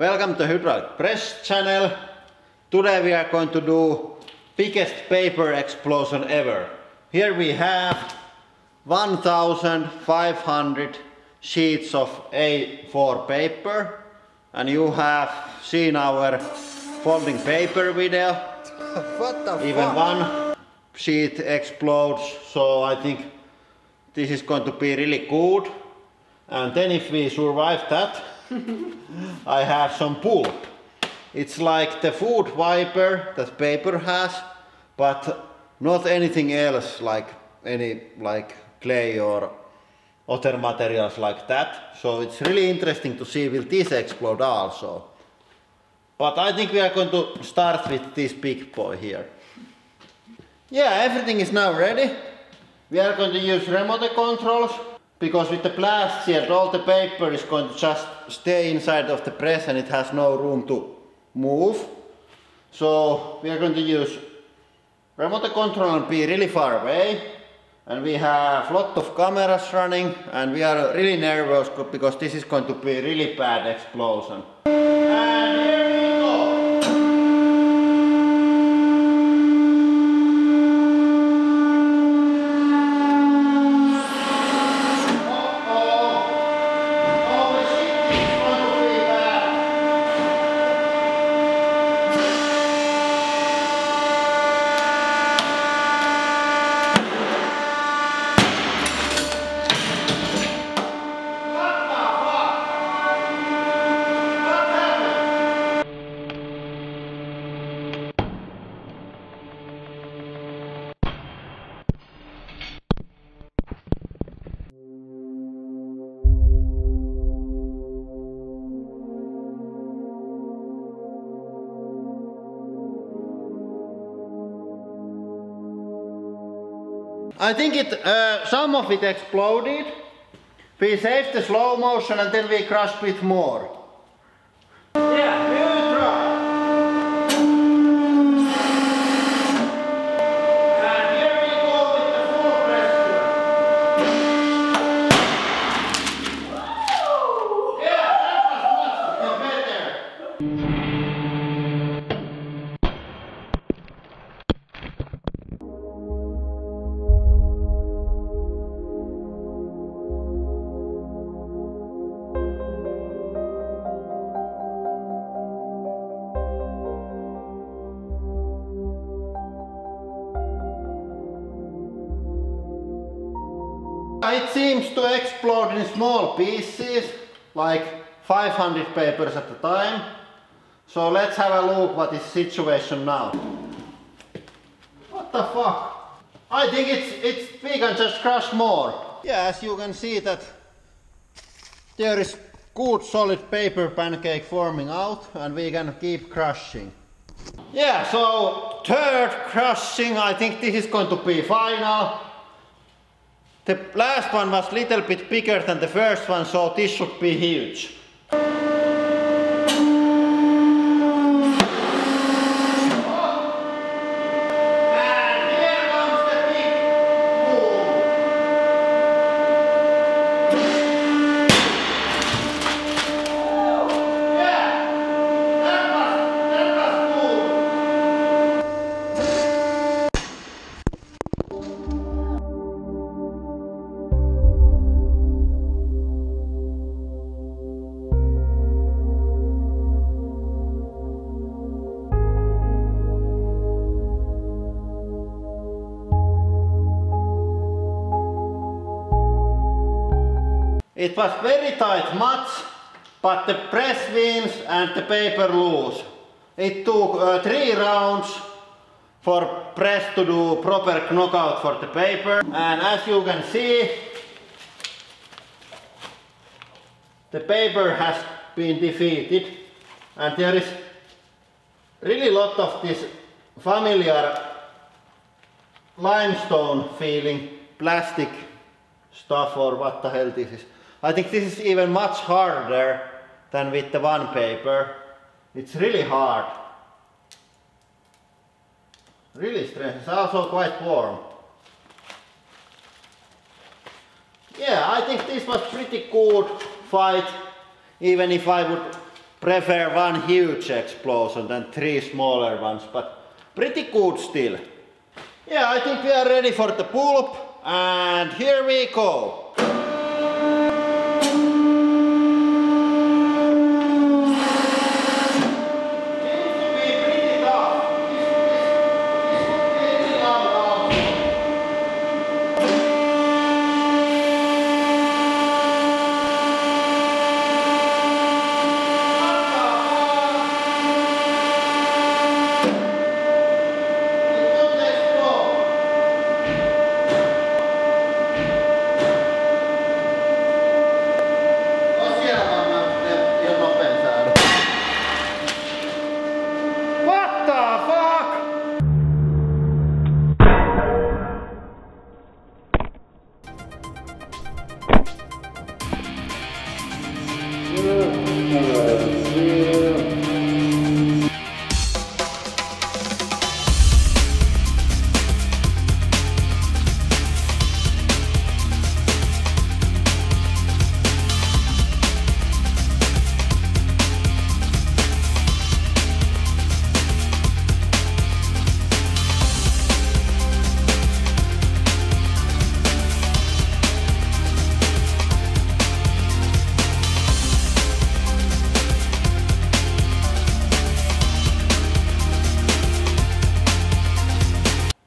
Welcome to Hydraulic Press Channel. Today we are going to do biggest paper explosion ever. Here we have 1,500 sheets of A4 paper, and you have seen our folding paper video. What the fuck? Even one sheet explodes, so I think this is going to be really good. And then if we survive that, I have some pulp. It's like the food wiper that paper has, but not anything else, like any clay or other materials like that. So it's really interesting to see will this explode also. But I think we are going to start with this big boy here. Yeah, everything is now ready. We are going to use remote controls, because with the blast shield all the paper is going to just stay inside of the press and it has no room to move. So we are going to use remote control and be really far away. And we have a lot of cameras running and we are really nervous because this is going to be a really bad explosion. And here we go! I think some of it exploded. We saved the slow motion and then we crushed with more. Yeah, we will try. And here we go with the full pressure. Yeah, that was much better. It seems to explode in small pieces, like 500 papers at a time. So let's have a look what is the situation now. What the fuck? I think it's we can just crush more. Yeah, as you can see that there is good solid paper pancake forming out and we can keep crushing. Yeah, so third crushing, I think this is going to be final. The last one was a little bit bigger than the first one, so this should be huge. It was very tight match, but the press wins and the paper lose. It took 3 rounds for press to do proper knockout for the paper. And as you can see, the paper has been defeated. And there is really lot of this familiar limestone feeling, plastic stuff or what the hell this is. I think this is even much harder than with the one paper. It's really hard. Really strange. It's also quite warm. Yeah, I think this was pretty good fight, even if I would prefer one huge explosion than three smaller ones, but pretty good still. Yeah, I think we are ready for the pulp, and here we go.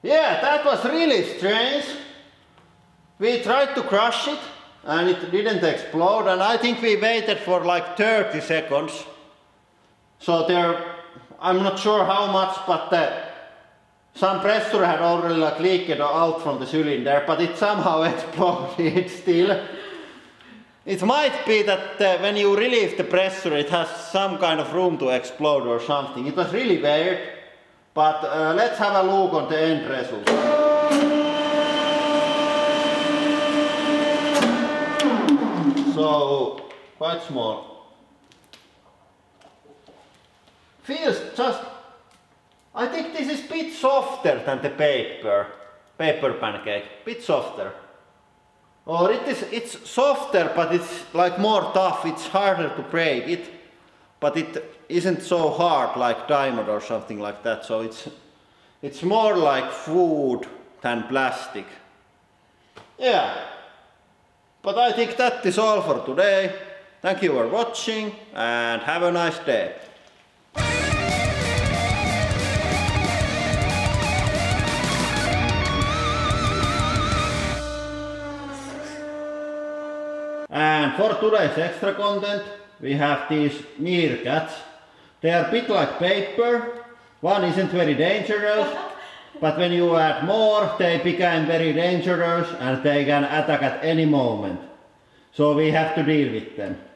Yeah, that was really strange. We tried to crush it and it didn't explode, and I think we waited for like 30 seconds. So there, I'm not sure how much, but some pressure had already like leaked out from the cylinder, but it somehow exploded still. It might be that when you relieve the pressure it has some kind of room to explode or something. It was really weird. But let's have a look on the end result. So, quite small. Feels just... I think this is a bit softer than the paper pancake. Bit softer. Or it's softer, but it's like more tough. It's harder to break it. But it isn't so hard like diamond or something like that, so it's more like food than plastic. Yeah, but I think that is all for today. Thank you for watching and have a nice day. And for today's extra content, we have these meerkats. They are a bit like paper. One isn't very dangerous, but when you add more, they become very dangerous and they can attack at any moment. So we have to deal with them.